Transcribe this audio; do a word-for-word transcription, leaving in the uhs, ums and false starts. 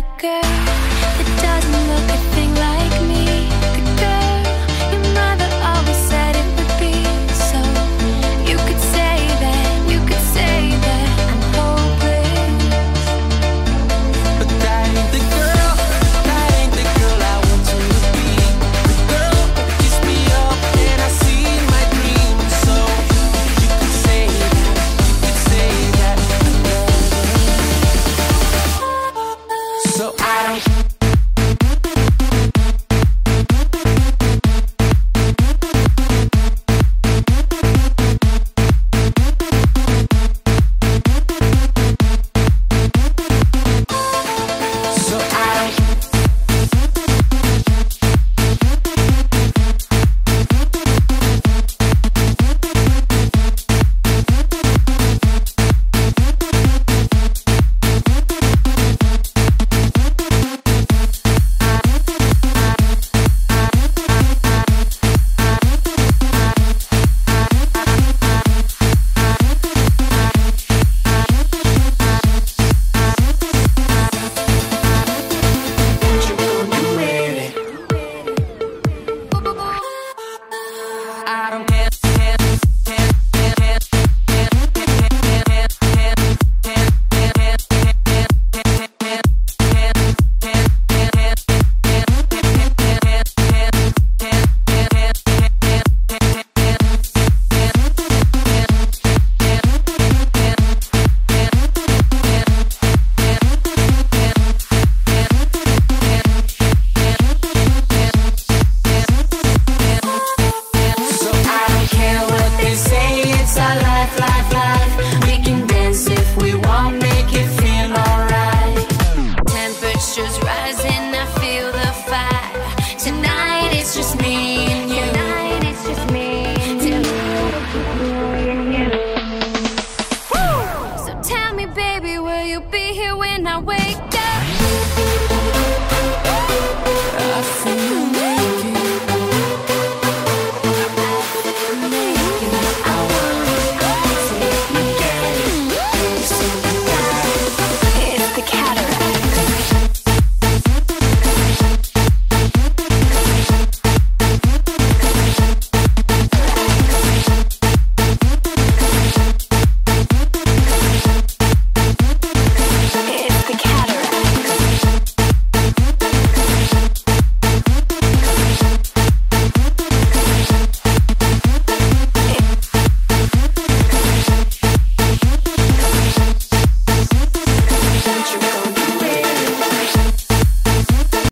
that girl.